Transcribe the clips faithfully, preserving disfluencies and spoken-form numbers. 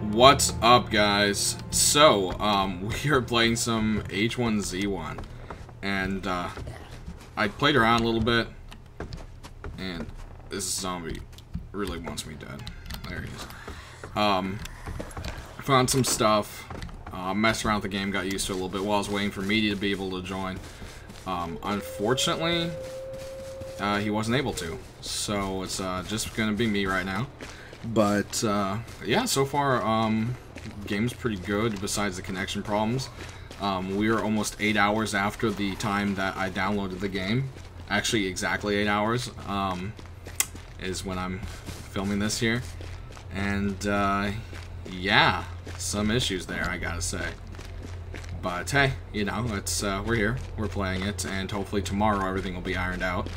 What's up, guys? So, um, we are playing some H one Z one, and, uh, I played around a little bit, and this zombie really wants me dead. There he is. Um, found some stuff, uh, messed around with the game, got used to it a little bit while I was waiting for Media to be able to join. Um, unfortunately, uh, he wasn't able to, so it's, uh, just gonna be me right now. But, uh, yeah, so far, um, game's pretty good, besides the connection problems. Um, we are almost eight hours after the time that I downloaded the game. Actually, exactly eight hours, um, is when I'm filming this here. And, uh, yeah, some issues there, I gotta say. But, hey, you know, it's, uh, we're here, we're playing it, and hopefully tomorrow everything will be ironed out.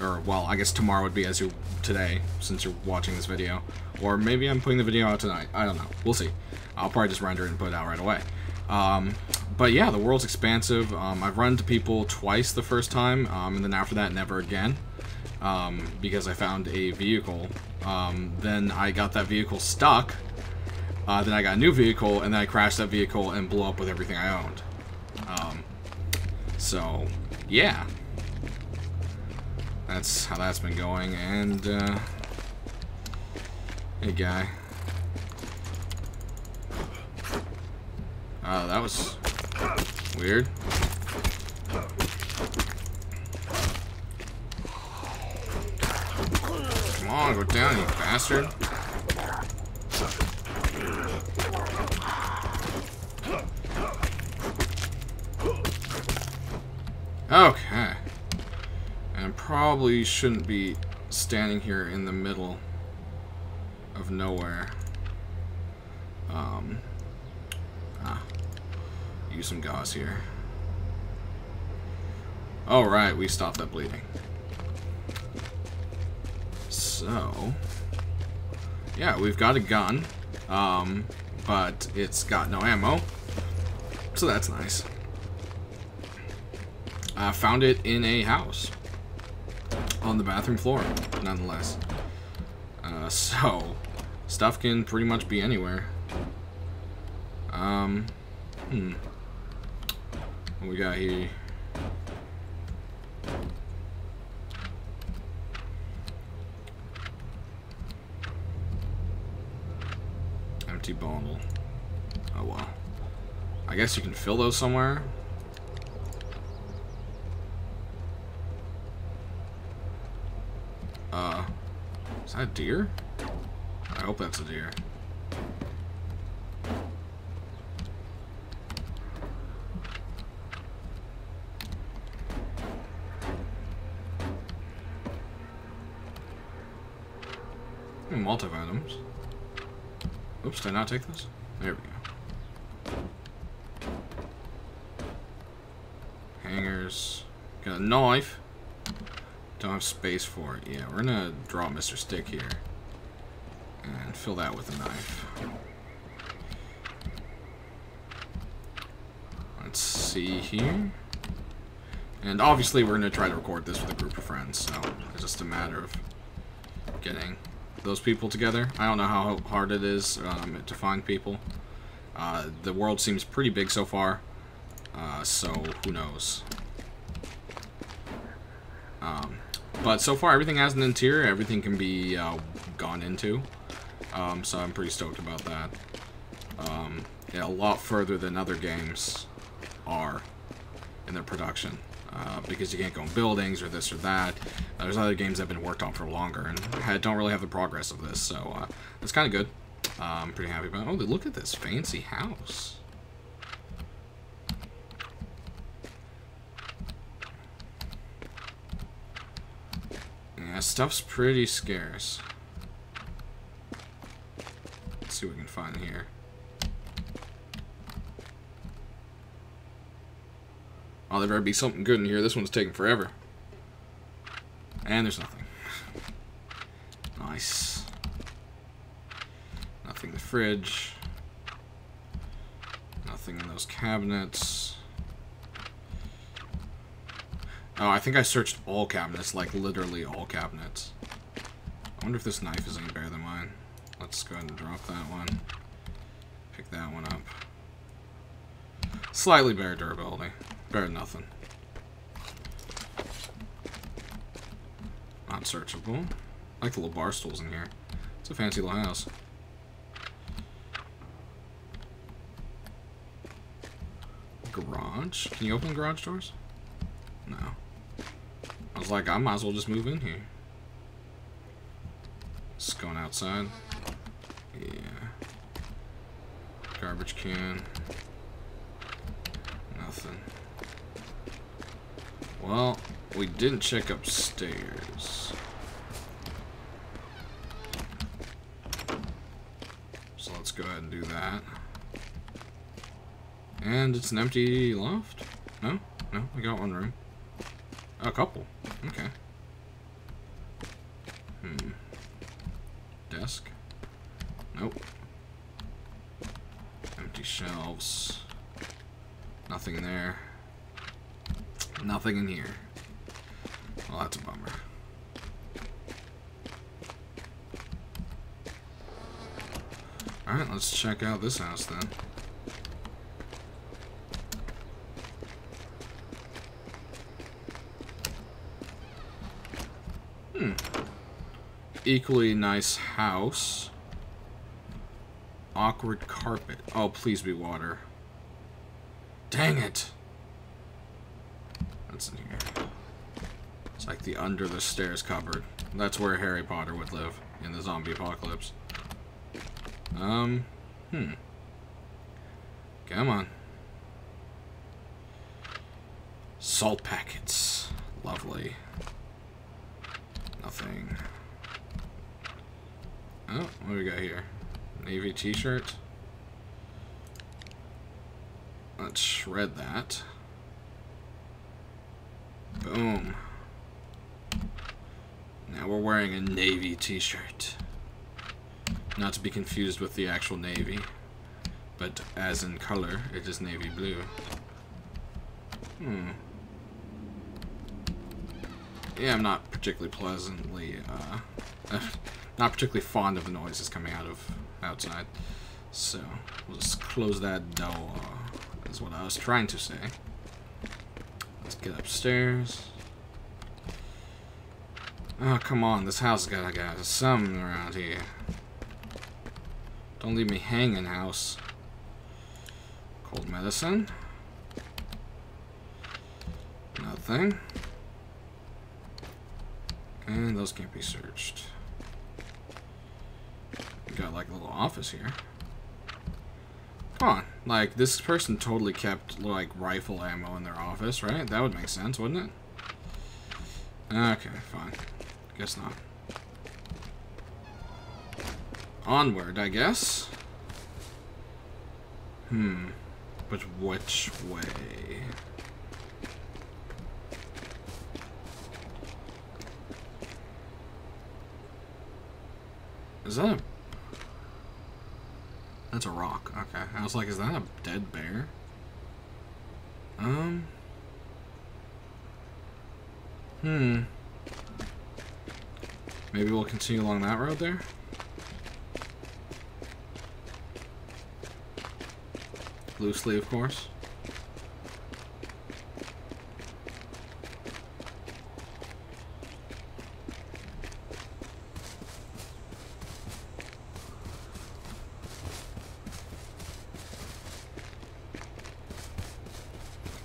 Or, well, I guess tomorrow would be as you today, since you're watching this video. Or maybe I'm putting the video out tonight. I don't know. We'll see. I'll probably just render it and put it out right away. Um, but yeah, the world's expansive. Um, I've run into people twice the first time, um, and then after that, never again. Um, because I found a vehicle. Um, then I got that vehicle stuck. Uh, then I got a new vehicle, and then I crashed that vehicle and blew up with everything I owned. Um, so, yeah. That's how that's been going, and, uh, hey, guy. Uh, that was weird. Come on, go down, you bastard. Okay. And probably shouldn't be standing here in the middle of nowhere. Um, ah, use some gauze here. All right, we stopped that bleeding. So, yeah, we've got a gun, um, but it's got no ammo, so that's nice. I found it in a house. On the bathroom floor, nonetheless. Uh, so, stuff can pretty much be anywhere. Um, hmm. What we got here? Empty bottle. Oh, well. I guess you can fill those somewhere. Uh, is that a deer? I hope that's a deer. Hmm, multivitamins. Oops, did I not take this? There we go. Hangers. Got a knife. Don't have space for it. Yeah, we're gonna draw Mister Stick here. And fill that with a knife. Let's see here. And obviously we're gonna try to record this with a group of friends, so it's just a matter of getting those people together. I don't know how hard it is um, to find people. Uh, the world seems pretty big so far, uh, so who knows. Um, But so far, everything has an interior. Everything can be uh, gone into. Um, so I'm pretty stoked about that. Um, yeah, a lot further than other games are in their production. Uh, because you can't go in buildings or this or that. Uh, there's other games that have been worked on for longer. And I don't really have the progress of this. So uh, it's kind of good. Uh, I'm pretty happy about it. Oh, look at this fancy house. Yeah, stuff's pretty scarce. Let's see what we can find here. Oh, there better be something good in here. This one's taking forever. And there's nothing. Nice. Nothing in the fridge. Nothing in those cabinets. Oh, I think I searched all cabinets, like literally all cabinets. I wonder if this knife is any better than mine. Let's go ahead and drop that one. pick that one up. Slightly better durability. Better than nothing. Not searchable. I like the little bar stools in here. It's a fancy little house. Garage? Can you open garage doors? No. I was like, I might as well just move in here. Just going outside. Yeah. Garbage can. Nothing. Well, we didn't check upstairs. So let's go ahead and do that. And it's an empty loft? No? No, we got one room. A couple. Okay. Hmm. Desk? Nope. Empty shelves. Nothing there. Nothing in here. Well, that's a bummer. Alright, let's check out this house then. Hmm. Equally nice house. Awkward carpet. Oh, please be water. Dang it! That's in here. It's like the under the stairs cupboard. That's where Harry Potter would live in the zombie apocalypse. Um, hmm. Come on. Salt packets. Lovely. Nothing. Oh, what do we got here? Navy t-shirt. Let's shred that. Boom. Now we're wearing a navy t-shirt. Not to be confused with the actual navy, but as in color, it is navy blue. Hmm. Yeah, I'm not particularly pleasantly, uh, not particularly fond of the noises coming out of outside. So, we'll just close that door. That's what I was trying to say. Let's get upstairs. Oh, come on, this house has gotta got something around here. Don't leave me hanging, house. Cold medicine. Nothing. And those can't be searched. We got like a little office here. Come on, like this person totally kept like rifle ammo in their office, right? That would make sense, wouldn't it? Okay, fine. Guess not. Onward, I guess. Hmm. But which way? Is that a... That's a rock. Okay. I was like, is that a dead bear? Um... Hmm. Maybe we'll continue along that road there? Loosely, of course.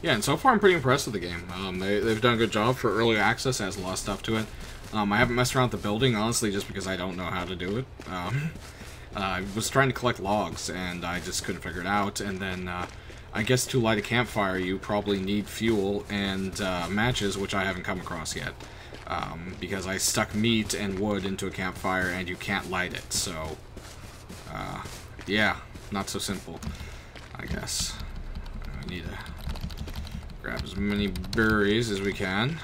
Yeah, and so far I'm pretty impressed with the game. Um, they, they've done a good job for early access. It has a lot of stuff to it. Um, I haven't messed around with the building, honestly, just because I don't know how to do it. Um, uh, I was trying to collect logs, and I just couldn't figure it out. And then, uh, I guess to light a campfire, you probably need fuel and uh, matches, which I haven't come across yet. Um, because I stuck meat and wood into a campfire, and you can't light it. So, uh, yeah, not so simple, I guess. I need a... Grab as many berries as we can.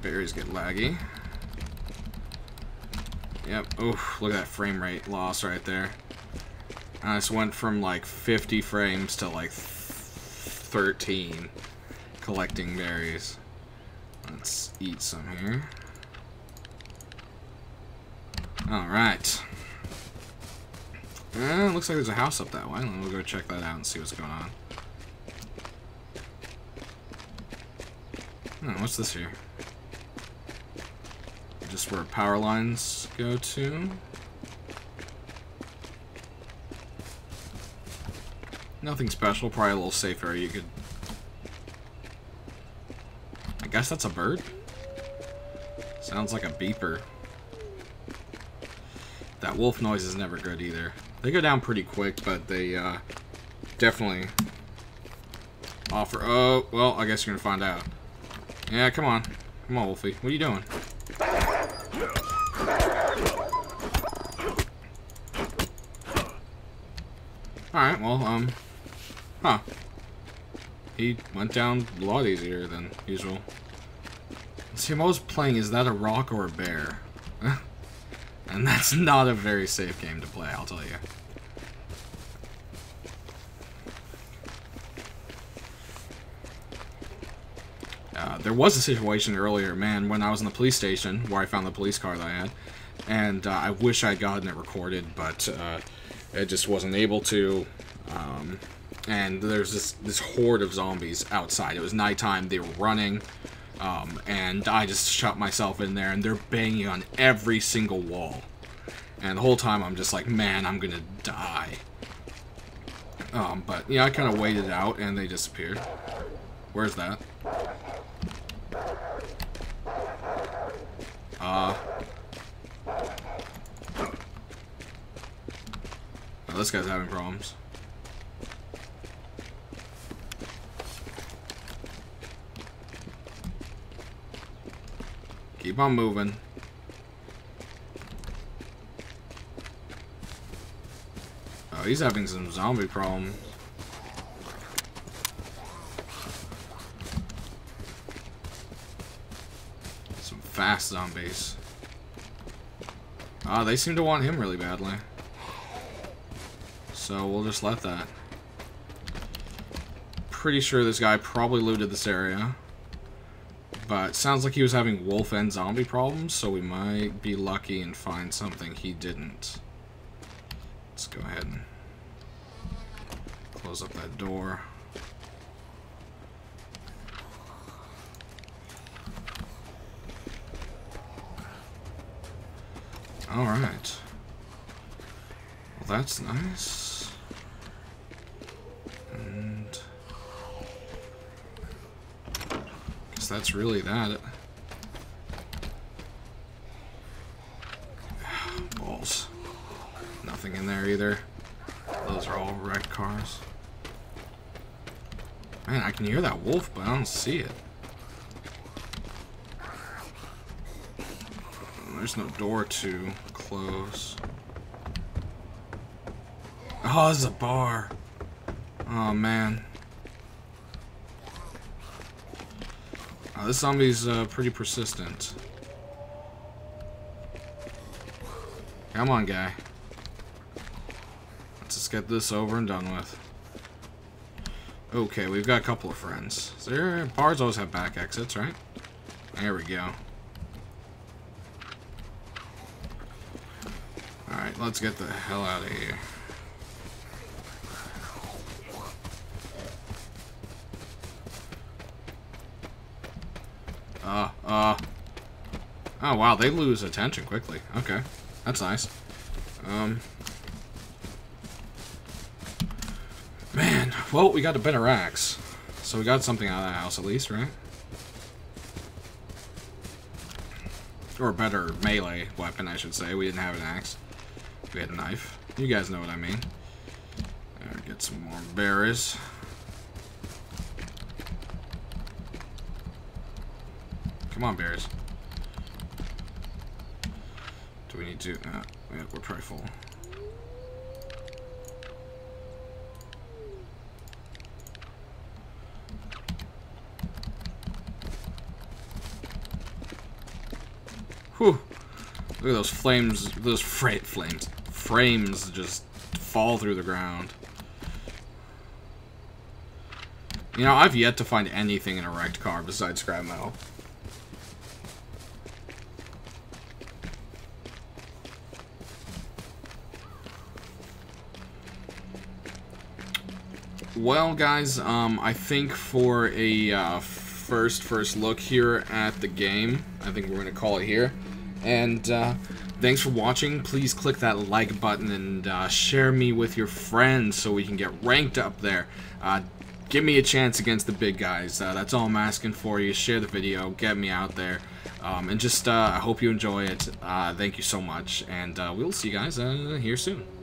Berries get laggy. Yep. Oh, look at that frame rate loss right there. I just went from like fifty frames to like thirteen collecting berries. Let's eat some here. Alright. Eh, looks like there's a house up that way. We'll go check that out and see what's going on. Hmm, what's this here? Just where power lines go to. Nothing special, probably a little safe area you could... I guess that's a bird? Sounds like a beeper. That wolf noise is never good either. They go down pretty quick, but they uh, definitely offer... Oh, well, I guess you're gonna find out. Yeah, come on. Come on, Wolfie. What are you doing? Alright, well, um... Huh. He went down a lot easier than usual. See, I was playing, is that a rock or a bear? And that's not a very safe game to play, I'll tell you. Uh, there was a situation earlier, man, when I was in the police station, where I found the police car that I had. And uh, I wish I'd gotten it recorded, but uh, it just wasn't able to. Um, and there's this, this horde of zombies outside. It was nighttime, they were running. Um, and I just shot myself in there, and they're banging on every single wall. And the whole time I'm just like, man, I'm gonna die. Um, but, yeah, I kind of waited out, and they disappeared. Where's that? Uh... Oh, this guy's having problems. Keep on moving. Oh, he's having some zombie problems. Some fast zombies. Ah, they seem to want him really badly. So we'll just let that. Pretty sure this guy probably looted this area. But sounds like he was having wolf and zombie problems, so we might be lucky and find something he didn't. Let's go ahead and close up that door. Alright. Well, that's nice. And... that's really that. Balls. Nothing in there either. Those are all wrecked cars. Man, I can hear that wolf, but I don't see it. There's no door to close. Oh, this is a bar. Oh, man. Uh, this zombie's uh, pretty persistent. Come on, guy. Let's just get this over and done with. Okay, we've got a couple of friends. Is there, bars always have back exits, right? There we go. Alright, let's get the hell out of here. Uh, uh. Oh, wow, they lose attention quickly. Okay, that's nice. Um. Man, well, we got a better axe. So we got something out of that house at least, right? Or a better melee weapon, I should say. We didn't have an axe. We had a knife. You guys know what I mean. Right, get some more berries. Come on, bears. Do we need to... Uh, yeah, we're probably full. Whew. Look at those flames. Those freight flames. Frames just fall through the ground. You know, I've yet to find anything in a wrecked car besides scrap metal. Well, guys, um, I think for a uh, first first look here at the game, I think we're gonna call it here. And uh, thanks for watching. Please click that like button and uh, share me with your friends so we can get ranked up there. Uh, give me a chance against the big guys. Uh, that's all I'm asking for. You share the video, get me out there, um, and just uh, I hope you enjoy it. Uh, thank you so much, and uh, we'll see you guys uh, here soon.